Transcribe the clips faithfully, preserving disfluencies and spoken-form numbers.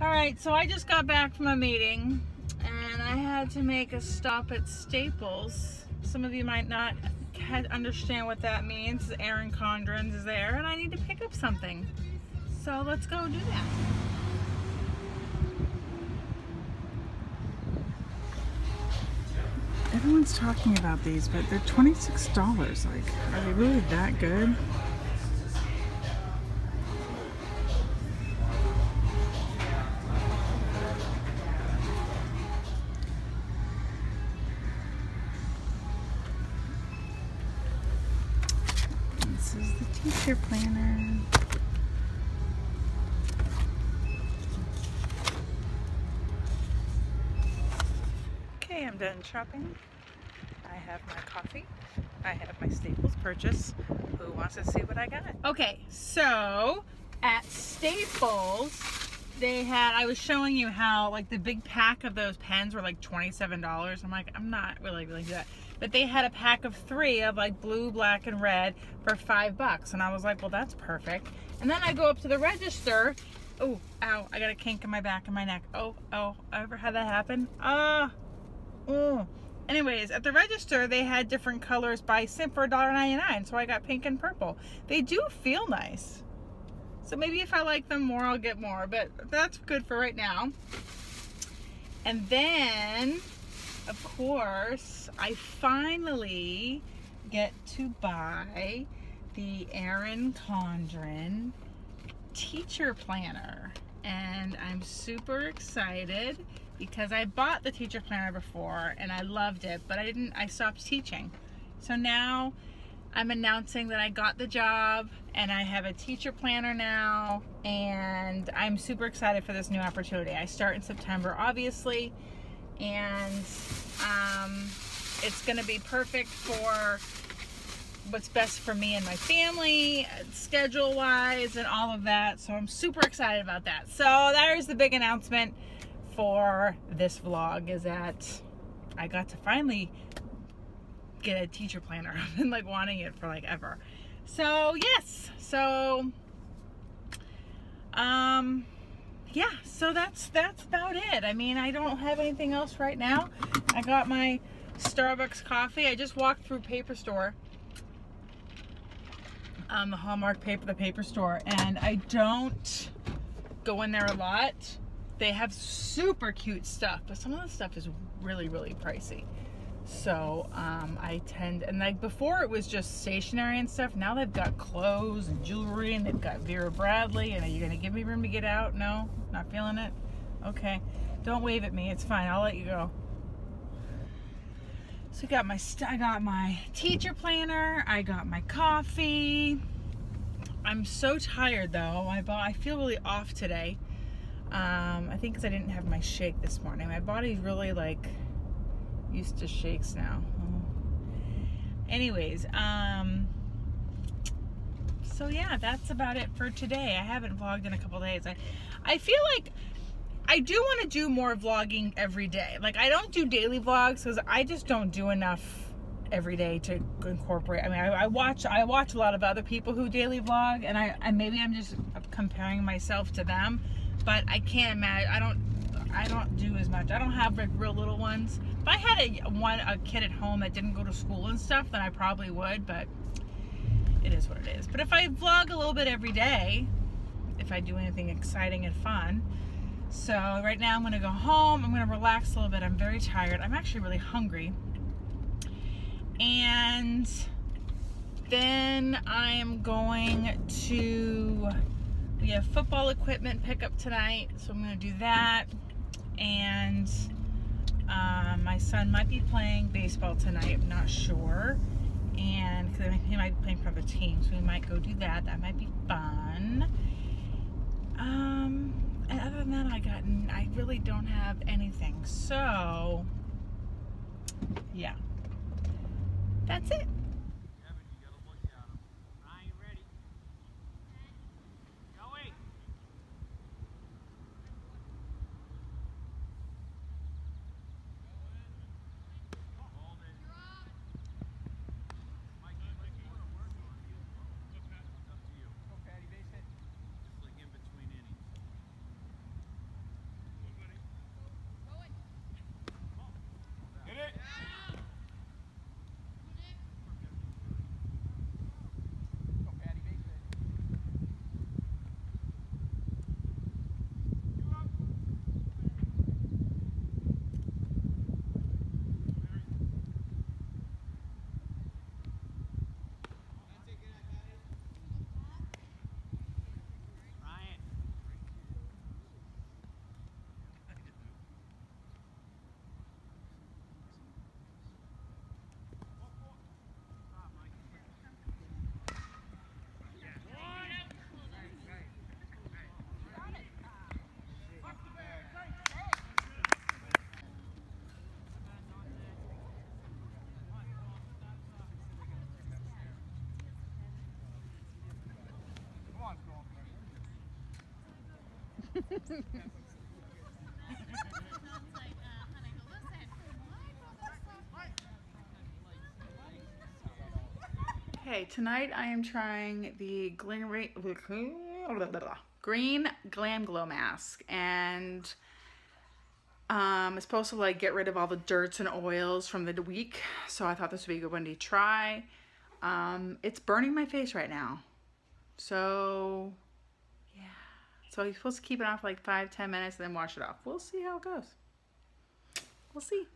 All right, so I just got back from a meeting and I had to make a stop at Staples. Some of you might not understand what that means. Erin Condren is there and I need to pick up something. So let's go do that. Everyone's talking about these, but they're twenty-six dollars. Like, are they really that good? This is the teacher planner. Okay, I'm done shopping. I have my coffee. I have my Staples purchase. Who wants to see what I got? Okay, so at Staples, they had, I was showing you how like the big pack of those pens were like twenty-seven dollars. I'm like, I'm not really really good. But they had a pack of three of like blue, black, and red for five bucks. And I was like, well, that's perfect. And then I go up to the register. Oh, ow, I got a kink in my back and my neck. Oh, oh, I ever had that happen? Ah, uh, oh. Anyways, at the register, they had different colors by Simp for a dollar ninety-nine. So I got pink and purple. They do feel nice. So maybe if I like them more, I'll get more. But that's good for right now. And then, of course, I finally get to buy the Erin Condren teacher planner. And I'm super excited because I bought the teacher planner before and I loved it, but I didn't, I stopped teaching. So now I'm announcing that I got the job and I have a teacher planner now, and I'm super excited for this new opportunity. I start in September, obviously. And um, it's going to be perfect for what's best for me and my family, schedule-wise, and all of that. So I'm super excited about that. So there's the big announcement for this vlog, is that I got to finally get a teacher planner. I've been like wanting it for like ever. So yes, so um. yeah, so that's that's about it. I mean, I don't have anything else right now. I got my Starbucks coffee. I just walked through Paper Store, um, the Hallmark paper, the Paper Store, and I don't go in there a lot. They have super cute stuff, but some of the stuff is really, really pricey. So um, I tend, and like before it was just stationery and stuff. Now they've got clothes and jewelry, and they've got Vera Bradley. And are you gonna give me room to get out? No, not feeling it. Okay, don't wave at me. It's fine. I'll let you go. So I got my I got my teacher planner. I got my coffee. I'm so tired though. I bought, I feel really off today. Um, I think because I didn't have my shake this morning. My body's really like used to shakes now. Oh. Anyways, um, so yeah, that's about it for today. I haven't vlogged in a couple days. I, I feel like I do want to do more vlogging every day. Like, I don't do daily vlogs because I just don't do enough every day to incorporate. I mean, I, I watch I watch a lot of other people who daily vlog, and I and maybe I'm just comparing myself to them, but I can't imagine. I don't. I don't do as much. I don't have like real little ones. If I had a one a kid at home that didn't go to school and stuff, then I probably would, but it is what it is. But if I vlog a little bit every day, if I do anything exciting and fun. So right now I'm gonna go home. I'm gonna relax a little bit. I'm very tired. I'm actually really hungry. And then I'm going to, we have football equipment pickup tonight, so I'm gonna do that. And uh, my son might be playing baseball tonight, I'm not sure, and cause he might be playing for other teams, so we might go do that. That might be fun. Um, and other than that, I got I really don't have anything. So yeah, that's it. Okay, tonight I am trying the green Glam Glow mask, and um, it's supposed to like get rid of all the dirts and oils from the week, so I thought this would be a good one to try. Um, it's burning my face right now, so yeah. So you're supposed to keep it on for like five to ten minutes and then wash it off. We'll see how it goes. We'll see.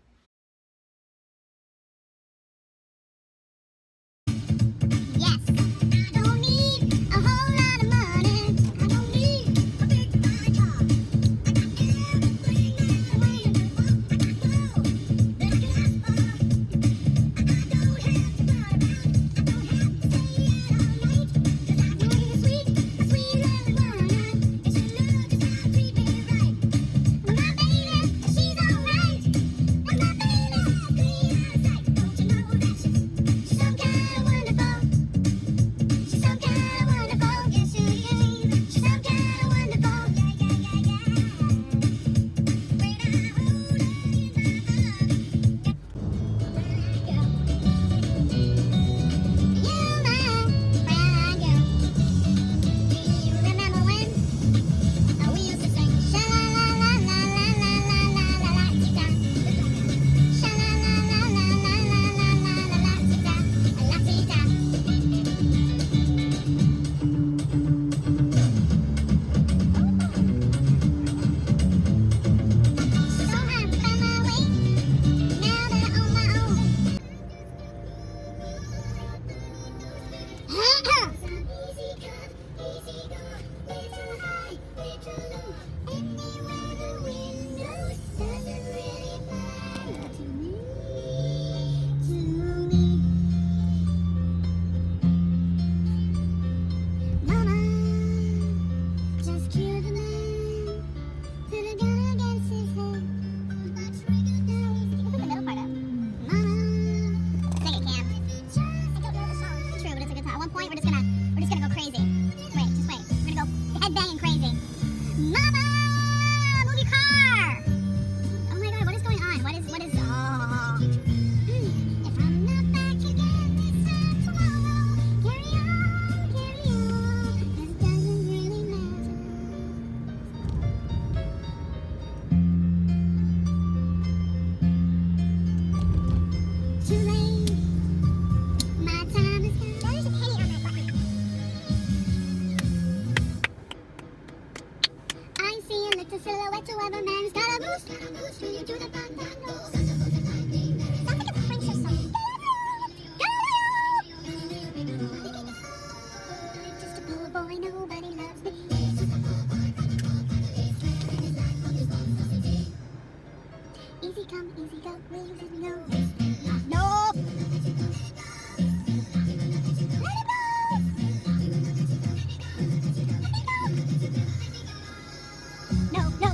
No, no.